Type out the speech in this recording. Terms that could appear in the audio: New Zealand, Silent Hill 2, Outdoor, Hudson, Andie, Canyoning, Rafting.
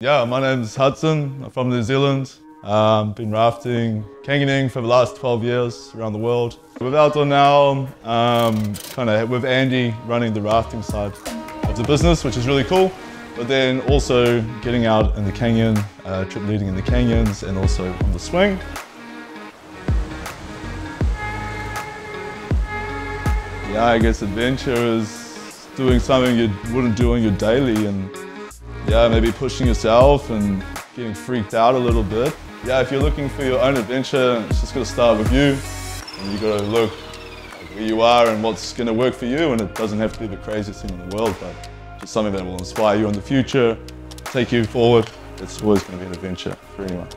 Yeah, my name's Hudson, I'm from New Zealand. Been rafting, canyoning for the last 12 years around the world. With Outdoor now, kind of with Andie running the rafting side of the business, which is really cool. But then also getting out in the canyon, trip leading in the canyons and also on the swing. Yeah, I guess adventure is doing something you wouldn't do on your daily and yeah, maybe pushing yourself and getting freaked out a little bit. Yeah, if you're looking for your own adventure, it's just gonna start with you. And you gotta look where you are and what's gonna work for you. And it doesn't have to be the craziest thing in the world, but just something that will inspire you in the future, take you forward. It's always gonna be an adventure for anyone.